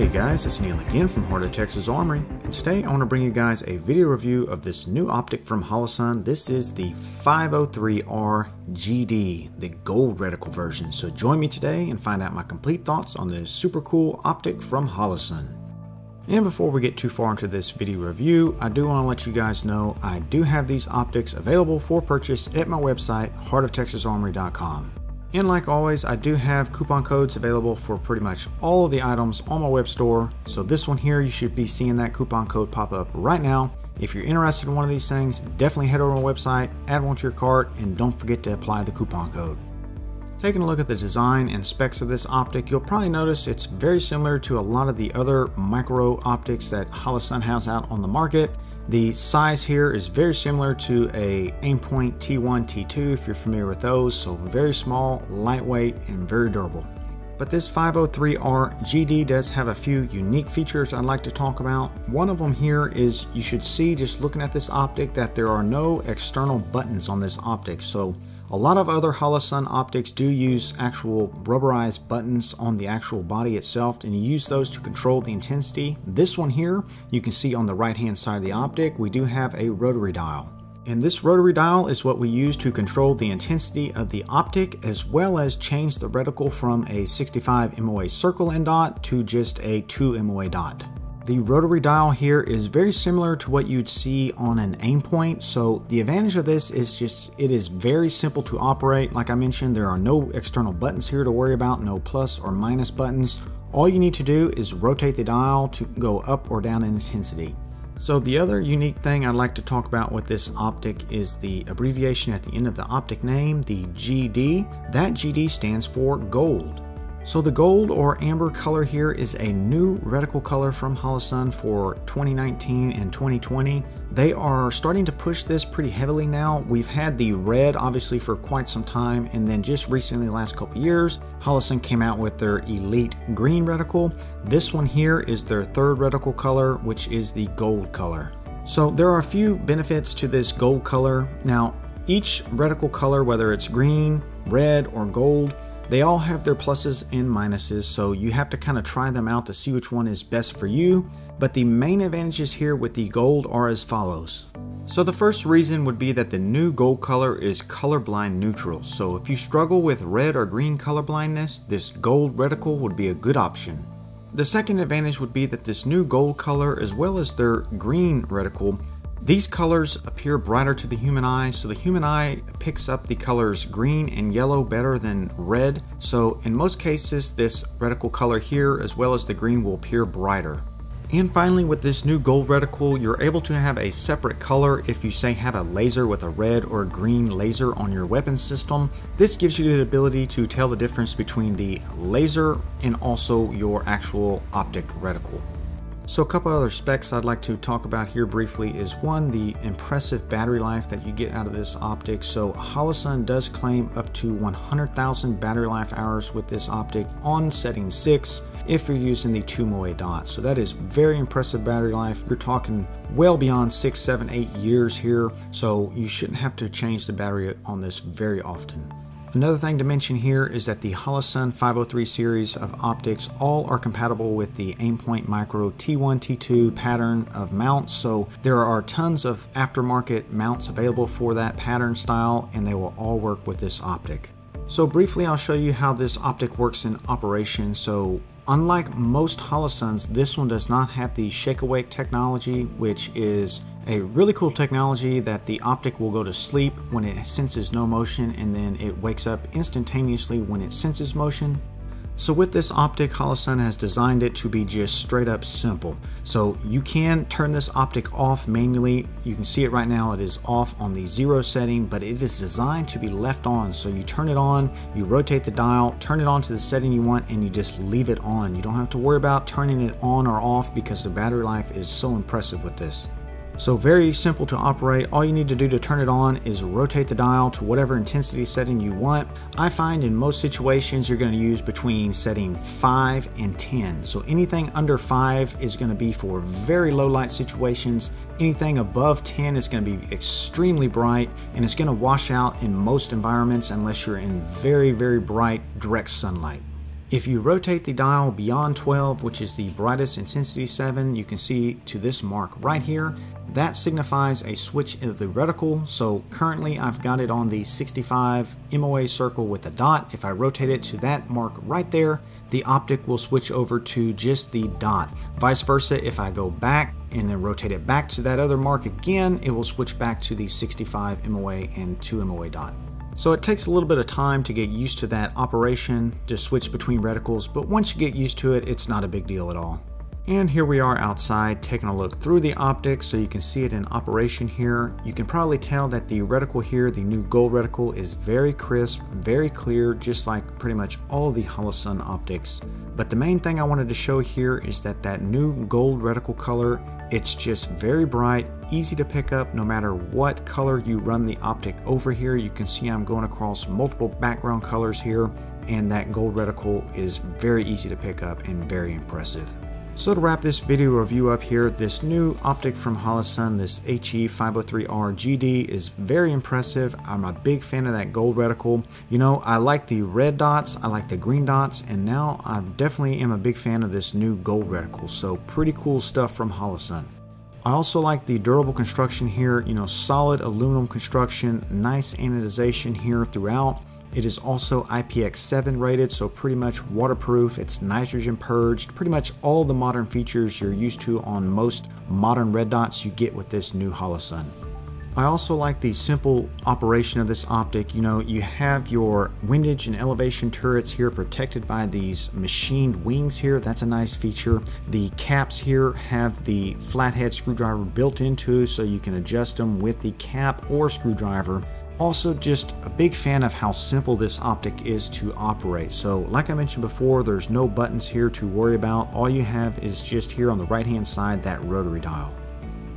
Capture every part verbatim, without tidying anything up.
Hey guys, it's Neil again from Heart of Texas Armory, and today I want to bring you guys a video review of this new optic from Holosun. This is the five oh three R G D, the gold reticle version. So join me today and find out my complete thoughts on this super cool optic from Holosun. And before we get too far into this video review, I do want to let you guys know I do have these optics available for purchase at my website, heart of texas armory dot com. And like always, I do have coupon codes available for pretty much all of the items on my web store. So this one here, you should be seeing that coupon code pop up right now. If you're interested in one of these things, definitely head over to my website, add one to your cart, and don't forget to apply the coupon code. Taking a look at the design and specs of this optic, you'll probably notice it's very similar to a lot of the other micro optics that Holosun has out on the market. The size here is very similar to a Aimpoint T one, T two if you're familiar with those, so very small, lightweight, and very durable. But this five oh three R G D does have a few unique features I'd like to talk about. One of them here is you should see just looking at this optic that there are no external buttons on this optic. So a lot of other Holosun optics do use actual rubberized buttons on the actual body itself, and you use those to control the intensity. This one here, you can see on the right hand side of the optic, we do have a rotary dial. And this rotary dial is what we use to control the intensity of the optic, as well as change the reticle from a sixty-five M O A circle end dot to just a two M O A dot. The rotary dial here is very similar to what you'd see on an Aimpoint. So the advantage of this is just it is very simple to operate. Like I mentioned, there are no external buttons here to worry about, no plus or minus buttons. All you need to do is rotate the dial to go up or down in intensity. So the other unique thing I'd like to talk about with this optic is the abbreviation at the end of the optic name, the G D. That G D stands for gold. So the gold or amber color here is a new reticle color from Holosun for twenty nineteen and twenty twenty. They are starting to push this pretty heavily now. We've had the red obviously for quite some time, and then just recently the last couple years, Holosun came out with their elite green reticle. This one here is their third reticle color, which is the gold color. So there are a few benefits to this gold color. Now, each reticle color, whether it's green, red, or gold, they all have their pluses and minuses, so you have to kind of try them out to see which one is best for you. But the main advantages here with the gold are as follows. So the first reason would be that the new gold color is colorblind neutral. So if you struggle with red or green colorblindness, this gold reticle would be a good option. The second advantage would be that this new gold color, as well as their green reticle, these colors appear brighter to the human eye, so the human eye picks up the colors green and yellow better than red. So in most cases, this reticle color here, as well as the green, will appear brighter. And finally, with this new gold reticle, you're able to have a separate color if you say have a laser with a red or green laser on your weapon system. This gives you the ability to tell the difference between the laser and also your actual optic reticle. So a couple other specs I'd like to talk about here briefly is one, the impressive battery life that you get out of this optic. So Holosun does claim up to one hundred thousand battery life hours with this optic on setting six if you're using the two M O A dot. So that is very impressive battery life. You're talking well beyond six, seven, eight years here. So you shouldn't have to change the battery on this very often. Another thing to mention here is that the Holosun five oh three series of optics all are compatible with the Aimpoint Micro T one, T two pattern of mounts, so there are tons of aftermarket mounts available for that pattern style, and they will all work with this optic. So briefly, I'll show you how this optic works in operation. So unlike most Holosuns, this one does not have the shake-awake technology, which is a really cool technology that the optic will go to sleep when it senses no motion, and then it wakes up instantaneously when it senses motion. So with this optic, Holosun has designed it to be just straight up simple. So you can turn this optic off manually. You can see it right now, it is off on the zero setting, but it is designed to be left on. So you turn it on, you rotate the dial, turn it on to the setting you want, and you just leave it on. You don't have to worry about turning it on or off because the battery life is so impressive with this. So very simple to operate. All you need to do to turn it on is rotate the dial to whatever intensity setting you want. I find in most situations you're going to use between setting five and ten. So anything under five is going to be for very low light situations. Anything above ten is going to be extremely bright, and it's going to wash out in most environments unless you're in very, very bright direct sunlight. If you rotate the dial beyond twelve, which is the brightest intensity seven, you can see to this mark right here. That signifies a switch of the reticle. So currently I've got it on the sixty-five M O A circle with a dot. If I rotate it to that mark right there, the optic will switch over to just the dot. Vice versa, if I go back and then rotate it back to that other mark again, it will switch back to the sixty-five M O A and two M O A dot. So it takes a little bit of time to get used to that operation to switch between reticles, but once you get used to it, it's not a big deal at all. And here we are outside taking a look through the optics, so you can see it in operation here. You can probably tell that the reticle here, the new gold reticle, is very crisp, very clear, just like pretty much all the Holosun optics. But the main thing I wanted to show here is that that new gold reticle color, it's just very bright, easy to pick up no matter what color you run the optic over here. You can see I'm going across multiple background colors here, and that gold reticle is very easy to pick up and very impressive. So to wrap this video review up here, this new optic from Holosun, this H E five oh three R G D, is very impressive. I'm a big fan of that gold reticle. You know, I like the red dots, I like the green dots, and now I definitely am a big fan of this new gold reticle. So pretty cool stuff from Holosun. I also like the durable construction here, you know, solid aluminum construction, nice anodization here throughout. It is also I P X seven rated, so pretty much waterproof. It's nitrogen purged, pretty much all the modern features you're used to on most modern red dots you get with this new Holosun. I also like the simple operation of this optic. You know, you have your windage and elevation turrets here protected by these machined wings here. That's a nice feature. The caps here have the flathead screwdriver built into, so you can adjust them with the cap or screwdriver. Also, just a big fan of how simple this optic is to operate. So like I mentioned before, there's no buttons here to worry about. All you have is just here on the right hand side, that rotary dial.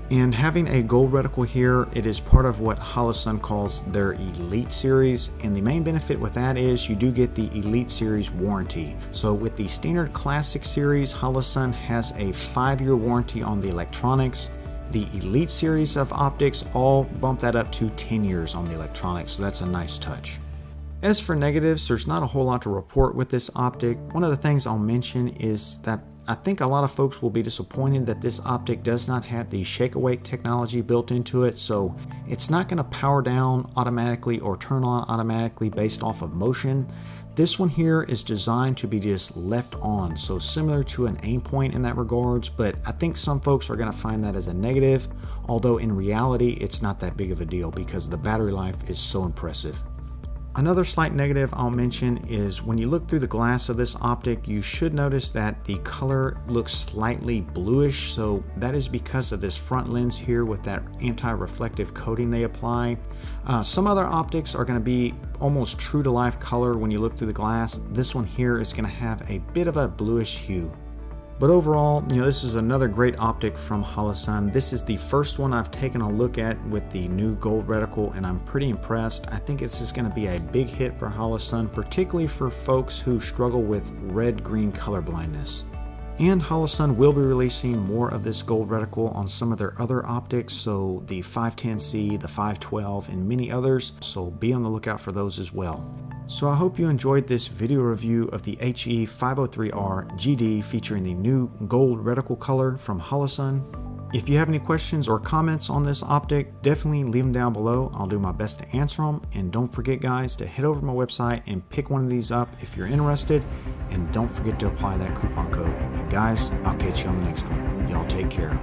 And having a gold reticle here, it is part of what Holosun calls their Elite Series. And the main benefit with that is you do get the Elite Series warranty. So with the standard Classic Series, Holosun has a five year warranty on the electronics. The Elite Series of optics all bump that up to ten years on the electronics, so that's a nice touch. As for negatives, there's not a whole lot to report with this optic. One of the things I'll mention is that I think a lot of folks will be disappointed that this optic does not have the shake-awake technology built into it, so it's not going to power down automatically or turn on automatically based off of motion. This one here is designed to be just left on, so similar to an Aimpoint in that regards, but I think some folks are going to find that as a negative, although in reality it's not that big of a deal because the battery life is so impressive. Another slight negative I'll mention is when you look through the glass of this optic, you should notice that the color looks slightly bluish, so that is because of this front lens here with that anti-reflective coating they apply. Uh, some other optics are going to be almost true to life color when you look through the glass. This one here is going to have a bit of a bluish hue. But overall, you know, this is another great optic from Holosun. This is the first one I've taken a look at with the new gold reticle, and I'm pretty impressed. I think it's just going to be a big hit for Holosun, particularly for folks who struggle with red-green color blindness. And Holosun will be releasing more of this gold reticle on some of their other optics, so the five ten C, the five twelve, and many others, so be on the lookout for those as well. So I hope you enjoyed this video review of the H E five oh three R G D featuring the new gold reticle color from Holosun. If you have any questions or comments on this optic, definitely leave them down below. I'll do my best to answer them. And don't forget, guys, to head over to my website and pick one of these up if you're interested. And don't forget to apply that coupon code. And guys, I'll catch you on the next one. Y'all take care.